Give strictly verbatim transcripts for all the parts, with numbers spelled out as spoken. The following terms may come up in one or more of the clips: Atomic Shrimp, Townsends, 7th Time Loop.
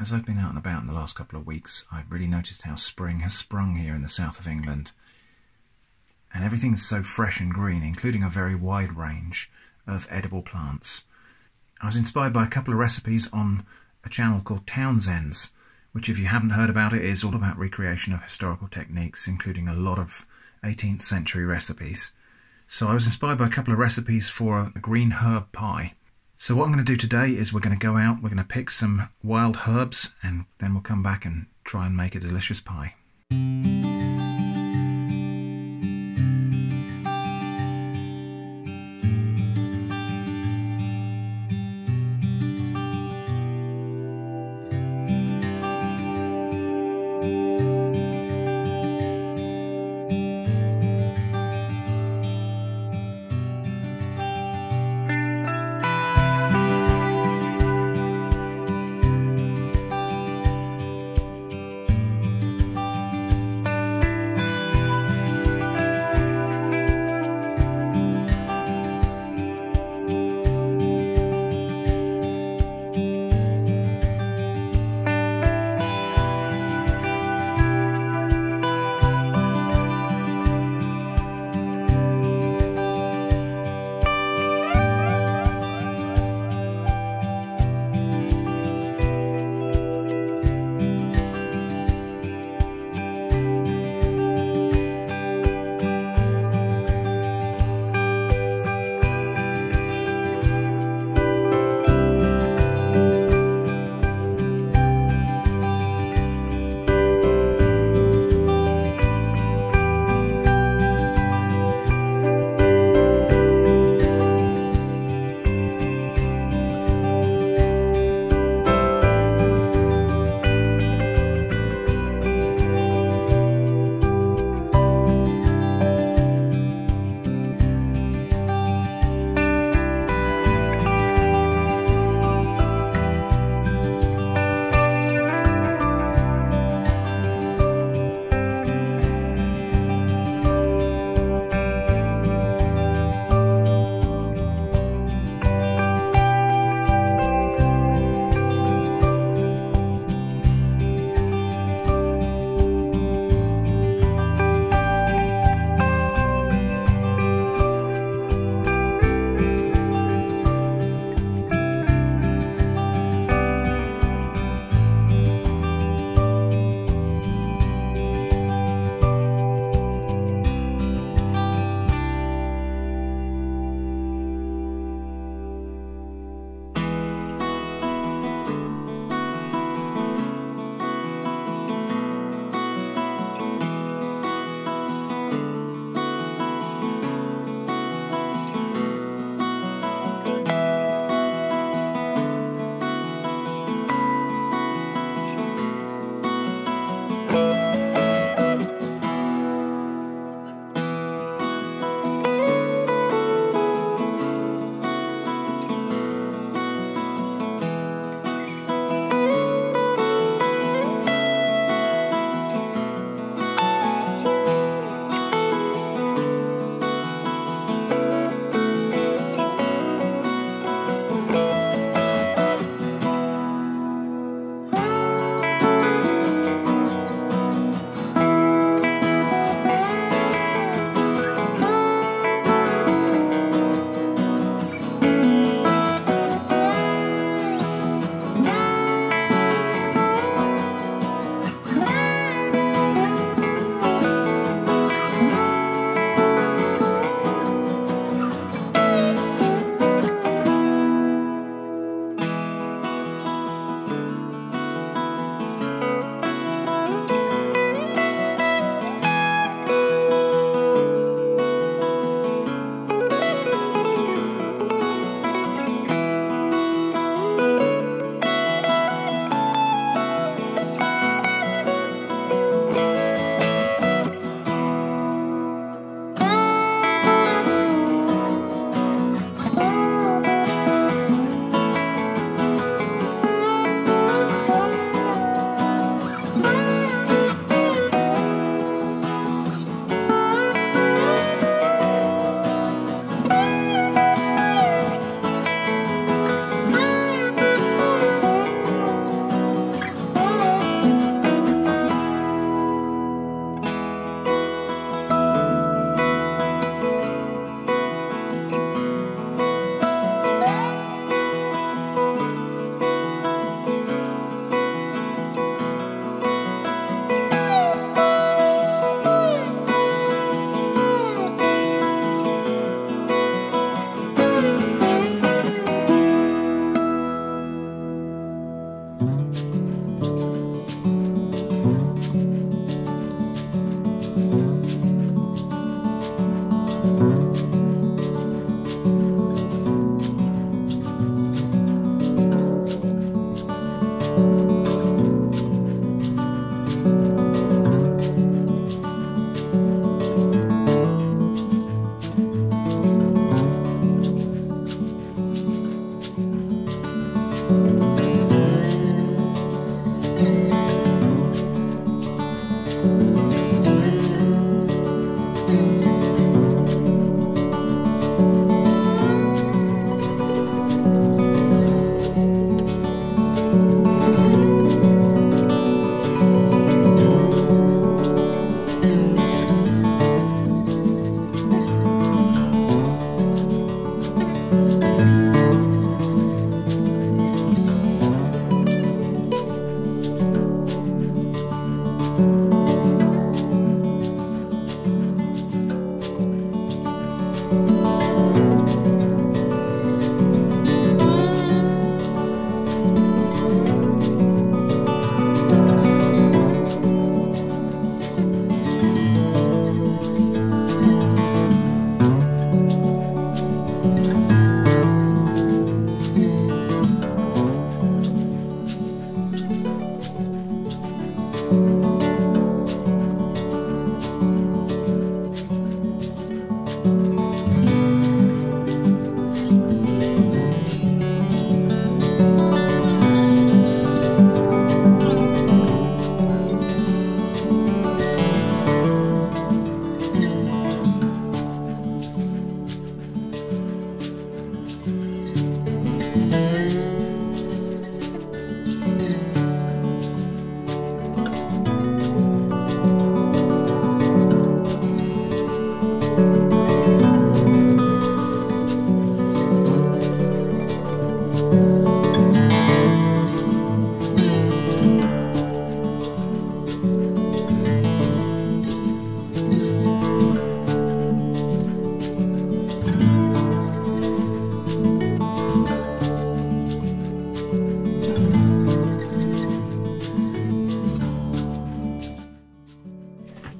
as I've been out and about in the last couple of weeks, I've really noticed how spring has sprung here in the south of England. And everything is so fresh and green, including a very wide range of edible plants. I was inspired by a couple of recipes on a channel called Townsends, which, if you haven't heard about it, is all about recreation of historical techniques, including a lot of eighteenth century recipes. So I was inspired by a couple of recipes for a green herb pie. So what I'm going to do today is we're going to go out, we're going to pick some wild herbs, and then we'll come back and try and make a delicious pie.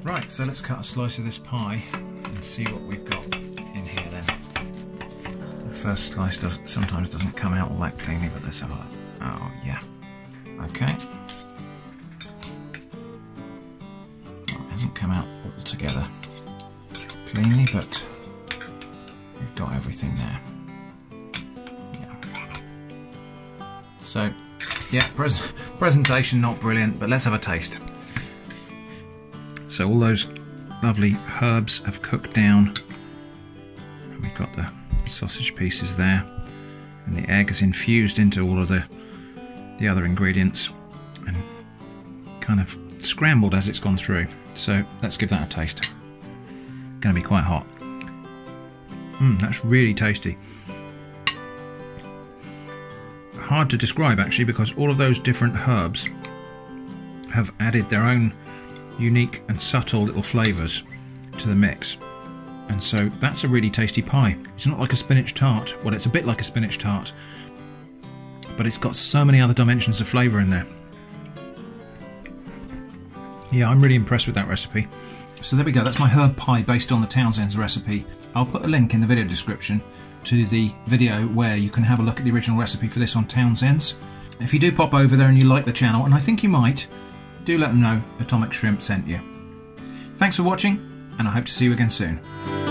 Right, so let's cut a slice of this pie and see what we've got in here then. The first slice does, sometimes doesn't come out all that cleanly, but let's have a look. Oh yeah. Okay. Well, it hasn't come out altogether cleanly, but we've got everything there. Yeah. So, yeah, pres presentation not brilliant, but let's have a taste. So all those lovely herbs have cooked down, and we've got the sausage pieces there, and the egg is infused into all of the, the other ingredients and kind of scrambled as it's gone through. So let's give that a taste. Gonna be quite hot. Mmm, that's really tasty. Hard to describe actually, because all of those different herbs have added their own unique and subtle little flavours to the mix, and so that's a really tasty pie. It's not like a spinach tart, well, it's a bit like a spinach tart, but it's got so many other dimensions of flavour in there. Yeah, I'm really impressed with that recipe. So there we go, that's my herb pie based on the Townsends recipe. I'll put a link in the video description to the video where you can have a look at the original recipe for this on Townsends. If you do pop over there and you like the channel, and I think you might, do let them know Atomic Shrimp sent you. Thanks for watching, and I hope to see you again soon.